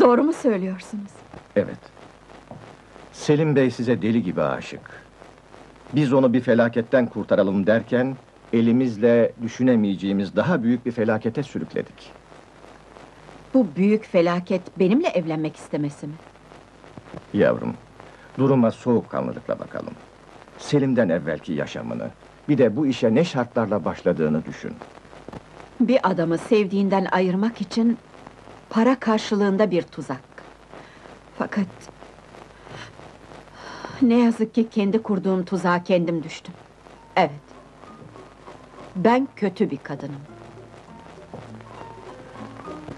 Doğru mu söylüyorsunuz? Evet. Selim Bey size deli gibi aşık. Biz onu bir felaketten kurtaralım derken... ...elimizle düşünemeyeceğimiz daha büyük bir felakete sürükledik. Bu büyük felaket benimle evlenmek istemesi mi? Yavrum, duruma soğukkanlılıkla bakalım. Selim'den evvelki yaşamını... ...bir de bu işe ne şartlarla başladığını düşün. Bir adamı sevdiğinden ayırmak için... ...para karşılığında bir tuzak. Fakat... ...ne yazık ki kendi kurduğum tuzağa kendim düştüm. Evet. Ben kötü bir kadınım.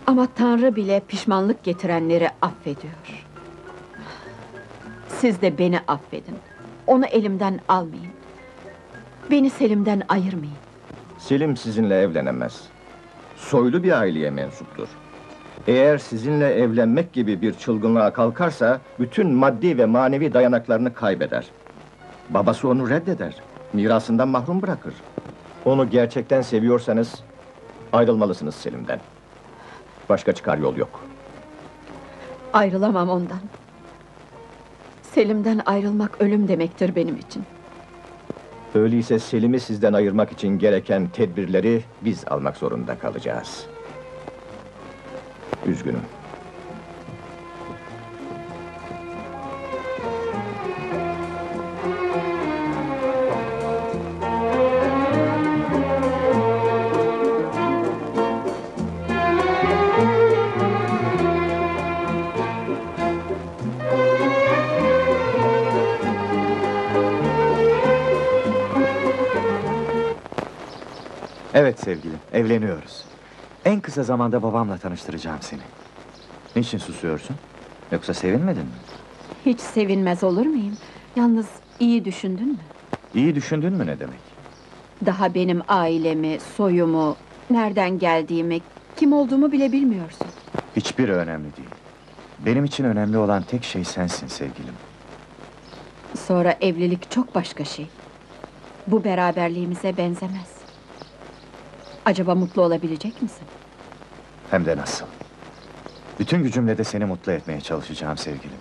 Ama Tanrı bile pişmanlık getirenleri affediyor. Siz de beni affedin. Onu elimden almayın. Beni Selim'den ayırmayın. Selim sizinle evlenemez. Soylu bir aileye mensuptur. Eğer sizinle evlenmek gibi bir çılgınlığa kalkarsa... ...bütün maddi ve manevi dayanaklarını kaybeder. Babası onu reddeder. Mirasından mahrum bırakır. Onu gerçekten seviyorsanız... ...ayrılmalısınız Selim'den. Başka çıkar yol yok. Ayrılamam ondan. Selim'den ayrılmak ölüm demektir benim için. Öyleyse Selim'i sizden ayırmak için gereken tedbirleri biz almak zorunda kalacağız. Üzgünüm. Evet sevgilim, evleniyoruz. En kısa zamanda babamla tanıştıracağım seni. Niçin susuyorsun? Yoksa sevinmedin mi? Hiç sevinmez olur muyum? Yalnız iyi düşündün mü? İyi düşündün mü ne demek? Daha benim ailemi, soyumu, nereden geldiğimi, kim olduğumu bile bilmiyorsun. Hiçbiri önemli değil. Benim için önemli olan tek şey sensin sevgilim. Sonra evlilik çok başka şey. Bu beraberliğimize benzemez. Acaba mutlu olabilecek misin? Hem de nasıl? Bütün gücümle de seni mutlu etmeye çalışacağım sevgilim.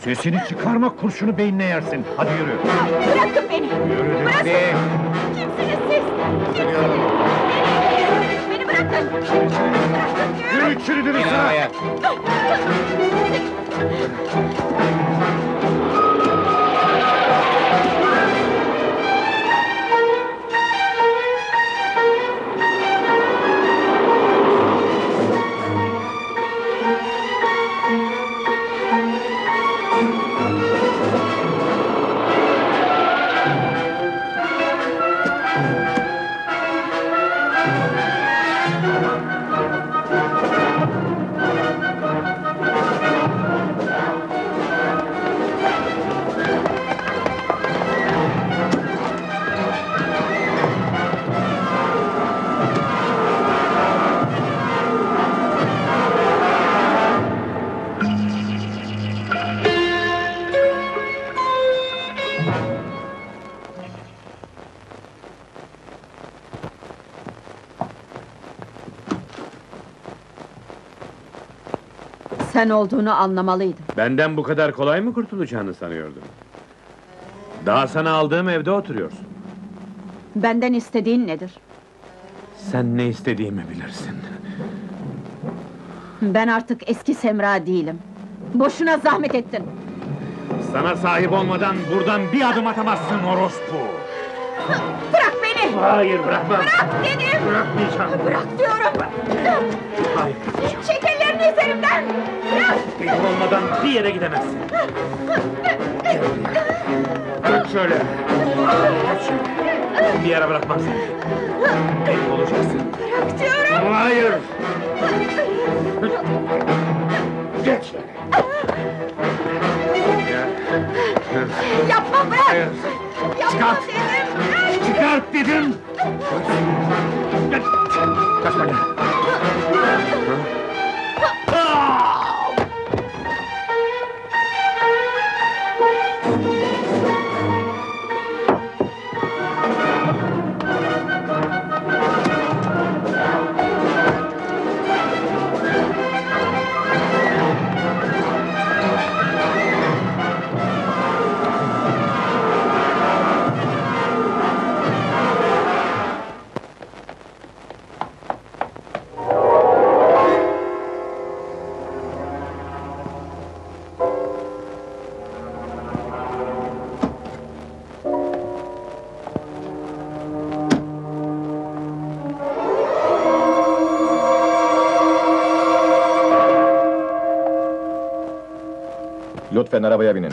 Sesini çıkarma, kurşunu beynine yersin. Hadi yürü. Bırakın beni. Yürü, bırakın. Beni. Kimsiniz siz? Kimsiniz? Beni, beni bırakın. Bırakın. Yürü içeri dedim sana. Sen olduğunu anlamalıydım. Benden bu kadar kolay mı kurtulacağını sanıyordum? Daha sana aldığım evde oturuyorsun. Benden istediğin nedir? Sen ne istediğimi bilirsin. Ben artık eski Semra değilim. Boşuna zahmet ettin. Sana sahip olmadan buradan bir adım atamazsın orospu. Bırak beni! Hayır, bırakma! Bırak dedim! Bırakmayacağım! Bırak diyorum! Hayır, bırakmayacağım! Çek ellerini üzerimden! Bırak! Benim olmadan bir yere gidemezsin! Gel buraya! Bırak şöyle! Bırak şöyle! Bir yere bırakmam seni! Benim olacaksın! Bırak diyorum! Hayır! Geç şöyle! Yapma, bırak! Hayır. Çıkart! Dedim. Çıkart dedim! Kaç bana! Lütfen arabaya binin.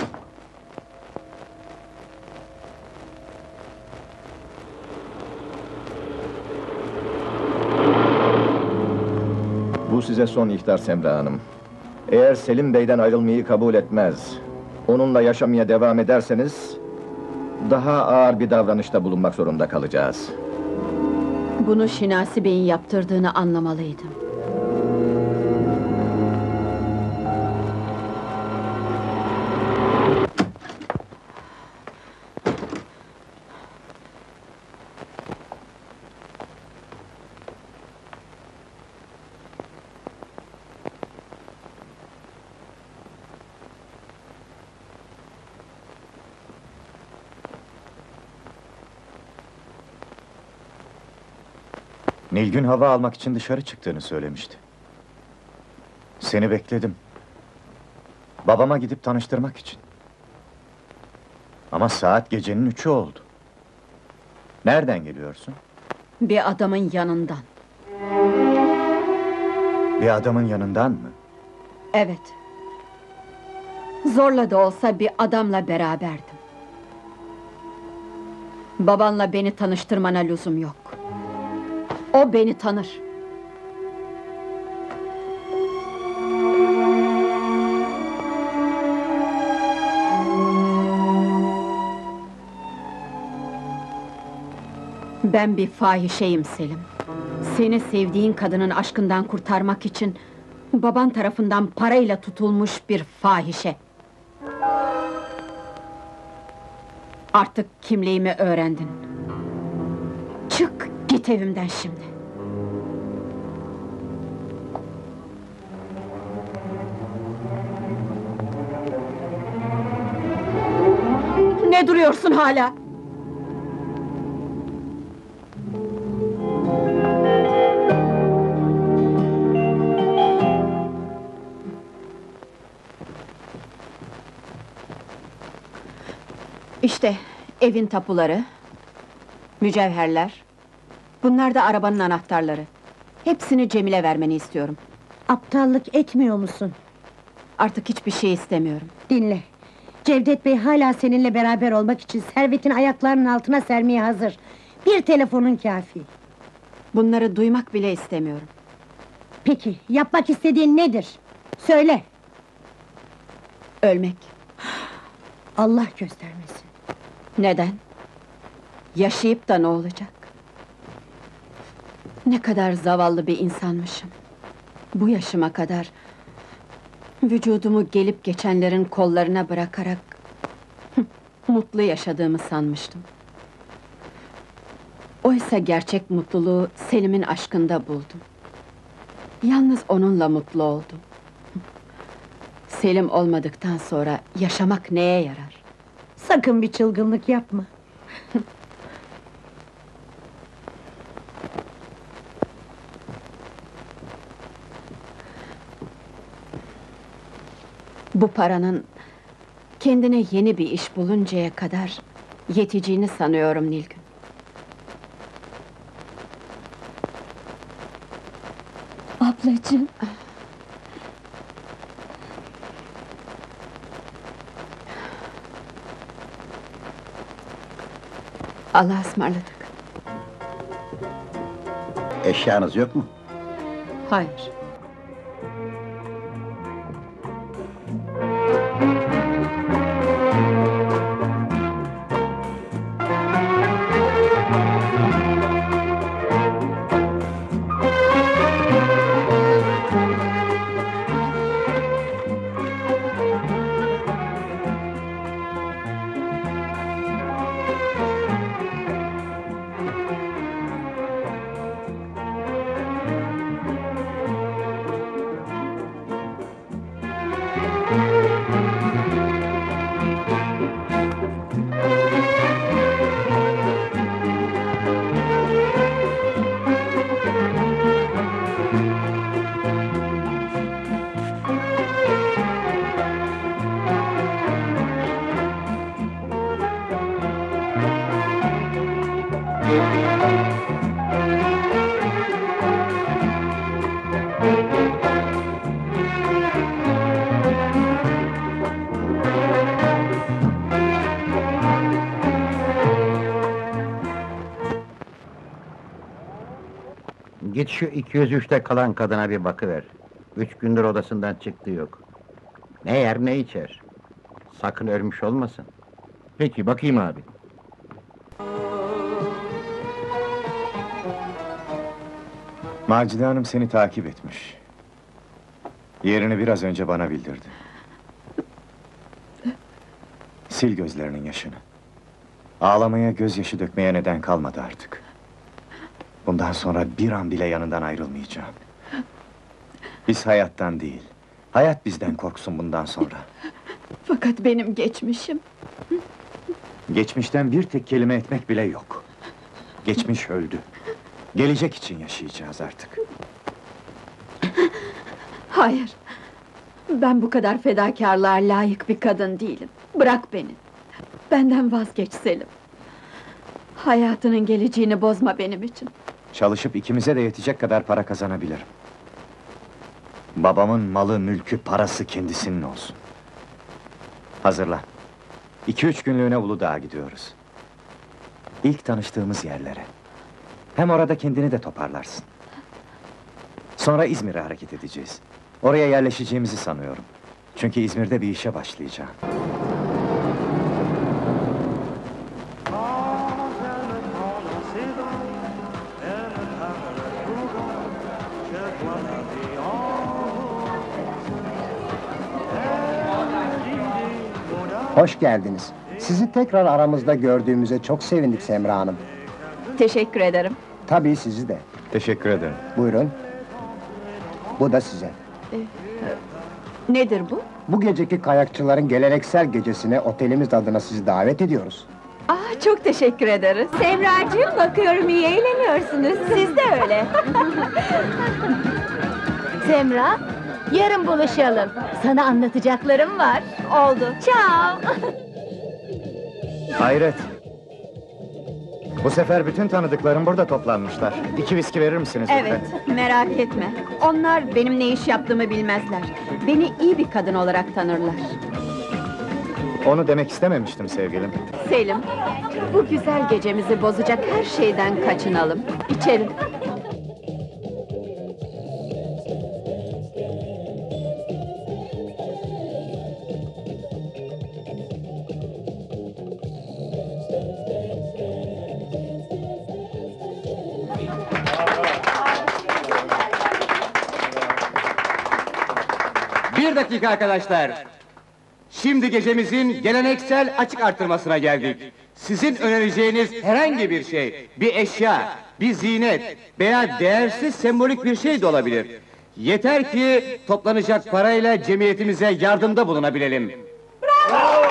Bu size son ihtar Semra Hanım. Eğer Selim Bey'den ayrılmayı kabul etmez, onunla yaşamaya devam ederseniz, daha ağır bir davranışta bulunmak zorunda kalacağız. Bunu Şinasi Bey'in yaptırdığını anlamalıydım. Nilgün hava almak için dışarı çıktığını söylemişti. Seni bekledim. Babama gidip tanıştırmak için. Ama saat gecenin üçü oldu. Nereden geliyorsun? Bir adamın yanından. Bir adamın yanından mı? Evet. Zorla da olsa bir adamla beraberdim. Babanla beni tanıştırmana lüzum yok. O beni tanır. Ben bir fahişeyim Selim. Seni sevdiğin kadının aşkından kurtarmak için baban tarafından parayla tutulmuş bir fahişe. Artık kimliğimi öğrendin. Çık git evimden şimdi. Ne duruyorsun hala? İşte evin tapuları, mücevherler, bunlar da arabanın anahtarları. Hepsini Cemil'e vermeni istiyorum. Aptallık etmiyor musun? Artık hiçbir şey istemiyorum. Dinle, Cevdet Bey hala seninle beraber olmak için servetini ayaklarının altına sermeye hazır. Bir telefonun kafi. Bunları duymak bile istemiyorum. Peki, yapmak istediğin nedir? Söyle! Ölmek. Allah göstermesin. Neden? Yaşayıp da ne olacak? Ne kadar zavallı bir insanmışım. Bu yaşıma kadar vücudumu gelip geçenlerin kollarına bırakarak mutlu yaşadığımı sanmıştım. Oysa gerçek mutluluğu Selim'in aşkında buldum. Yalnız onunla mutlu oldum. Selim olmadıktan sonra yaşamak neye yarar? Sakın bir çılgınlık yapma. Bu paranın kendine yeni bir iş buluncaya kadar yeteceğini sanıyorum Nilgün. Ablacığım. Allah'a ısmarladık. Eşyanız yok mu? Hayır. Git şu iki yüz üçte kalan kadına bir bakıver. Üç gündür odasından çıktığı yok. Ne yer ne içer. Sakın ölmüş olmasın. Peki bakayım abi. Macide hanım seni takip etmiş. Yerini biraz önce bana bildirdi. Sil gözlerinin yaşını. Ağlamaya, gözyaşı dökmeye neden kalmadı artık. Bundan sonra bir an bile yanından ayrılmayacağım. Biz hayattan değil, hayat bizden korksun bundan sonra. Fakat benim geçmişim... Geçmişten bir tek kelime etmek bile yok. Geçmiş öldü. Gelecek için yaşayacağız artık. Hayır. Ben bu kadar fedakarlığa layık bir kadın değilim. Bırak beni. Benden vazgeç Selim. Hayatının geleceğini bozma benim için. Çalışıp ikimize de yetecek kadar para kazanabilirim. Babamın malı, mülkü, parası kendisinin olsun. Hazırlan. İki üç günlüğüne Uludağ'a gidiyoruz. İlk tanıştığımız yerlere. Hem orada kendini de toparlarsın. Sonra İzmir'e hareket edeceğiz. Oraya yerleşeceğimizi sanıyorum. Çünkü İzmir'de bir işe başlayacağım. Hoş geldiniz. Sizi tekrar aramızda gördüğümüze çok sevindik Semra Hanım. Teşekkür ederim. Tabii sizi de. Teşekkür ederim. Buyurun. Bu da size. Ee, nedir bu? Bu geceki kayakçıların geleneksel gecesine otelimiz adına sizi davet ediyoruz. Ah, çok teşekkür ederiz. Semracığım, bakıyorum iyi eğleniyorsunuz. Siz de öyle. Semra, yarın buluşalım. Sana anlatacaklarım var. Oldu. Ciao. Hayret. Bu sefer bütün tanıdıklarım burada toplanmışlar. İki viski verir misiniz? Evet, lütfen? Merak etme. Onlar benim ne iş yaptığımı bilmezler. Beni iyi bir kadın olarak tanırlar. Onu demek istememiştim sevgilim. Selim, bu güzel gecemizi bozacak her şeyden kaçınalım. İçelim. Bir dakika arkadaşlar. Şimdi gecemizin geleneksel açık artırmasına geldik. Sizin önereceğiniz herhangi bir şey, bir eşya, bir zinet veya değersiz sembolik bir şey de olabilir. Yeter ki toplanacak parayla cemiyetimize yardımda bulunabilelim. Bravo!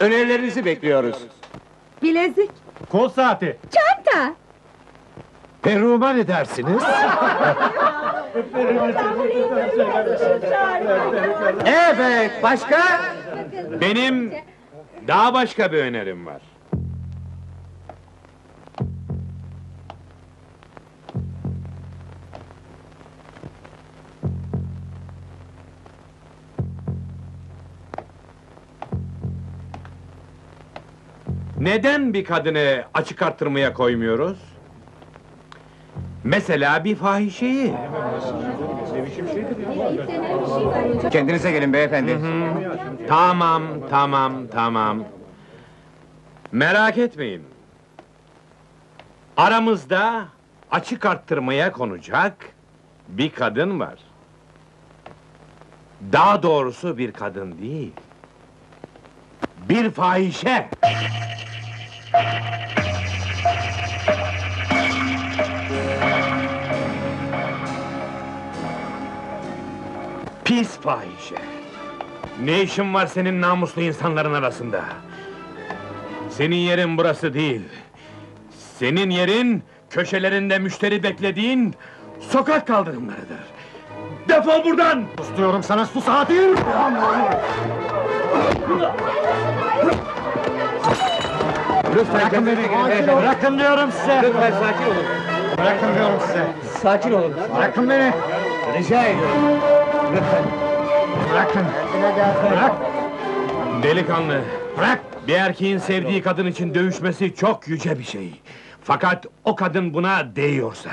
Önerilerinizi bekliyoruz. Bilezik. Kol saati. Çanta. Peruma ne dersiniz? Evet, başka? Benim daha başka bir önerim var. Neden bir kadını açık artırmaya koymuyoruz? Mesela bir fahişeyi. Kendinize gelin beyefendi. Hı hı. Tamam, tamam, tamam. Merak etmeyin. Aramızda açık arttırmaya konacak bir kadın var. Daha doğrusu bir kadın değil. Bir fahişe. Pis fahişe! Ne işin var senin namuslu insanların arasında? Senin yerin burası değil. Senin yerin, köşelerinde müşteri beklediğin sokak kaldırımlarıdır. Defol buradan! Sus diyorum sana, sus hadir! Bırakın beni, bırakın diyorum size! Lütfen sakin olun! Bırakın diyorum size! Sakin olun! Bırakın beni! Rica ediyorum! Bırakın! Bırakın! Bırak! Delikanlı! Bırak! Bir erkeğin sevdiği kadın için dövüşmesi çok yüce bir şey. Fakat o kadın buna değiyorsa...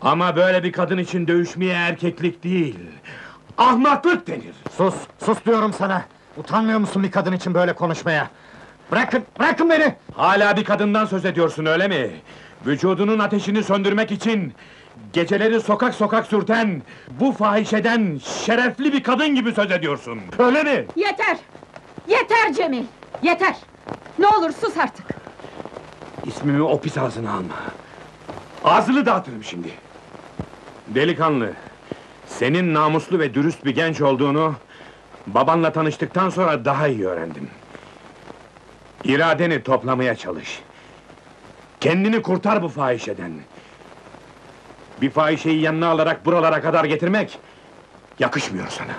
Ama böyle bir kadın için dövüşmeye erkeklik değil... Ahmaklık denir! Sus! Sus diyorum sana! Utanmıyor musun bir kadın için böyle konuşmaya? Bırakın! Bırakın beni! Hala bir kadından söz ediyorsun, öyle mi? Vücudunun ateşini söndürmek için... Geceleri sokak sokak sürten, bu fahişeden şerefli bir kadın gibi söz ediyorsun, öyle mi? Yeter! Yeter Cemil! Yeter! Ne olur sus artık! İsmimi o pis ağzına alma! Ağzını dağıtırım şimdi! Delikanlı, senin namuslu ve dürüst bir genç olduğunu... Babanla tanıştıktan sonra daha iyi öğrendim. İradeni toplamaya çalış. Kendini kurtar bu fahişeden. Bir fahişeyi yanına alarak buralara kadar getirmek... ...yakışmıyor sana.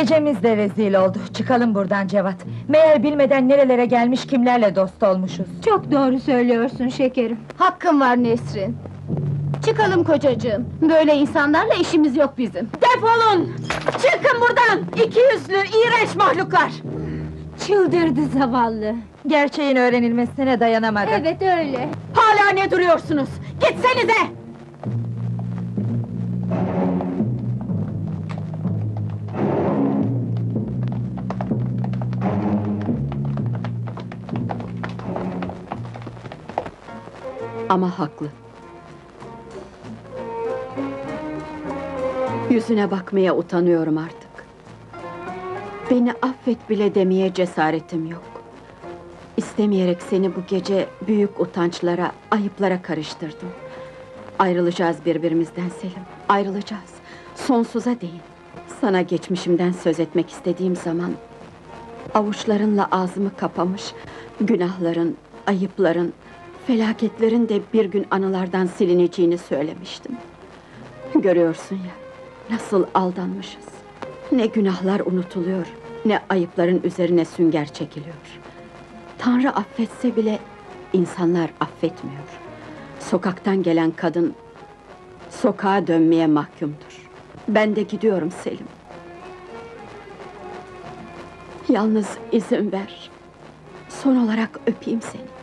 Gecemiz de rezil oldu. Çıkalım buradan Cevat. Meğer bilmeden nerelere gelmiş, kimlerle dost olmuşuz. Çok doğru söylüyorsun şekerim. Hakkın var Nesrin. Çıkalım kocacığım. Böyle insanlarla işimiz yok bizim. Defolun! Çıkın buradan! İki yüzlü, iğrenç mahluklar! Çıldırdı zavallı. Gerçeğin öğrenilmesine dayanamadı. Evet öyle. Hala ne duruyorsunuz? Gitsenize! Ama haklı. Yüzüne bakmaya utanıyorum artık. Beni affet bile demeye cesaretim yok. İstemeyerek seni bu gece büyük utançlara, ayıplara karıştırdım. Ayrılacağız birbirimizden Selim, ayrılacağız. Sonsuza değin. Sana geçmişimden söz etmek istediğim zaman avuçlarınla ağzımı kapamış, günahların, ayıpların, felaketlerin de bir gün anılardan silineceğini söylemiştim. Görüyorsun ya, nasıl aldanmışız. Ne günahlar unutuluyor, ne ayıpların üzerine sünger çekiliyor. Tanrı affetse bile insanlar affetmiyor. Sokaktan gelen kadın sokağa dönmeye mahkumdur. Ben de gidiyorum Selim. Yalnız izin ver, son olarak öpeyim seni.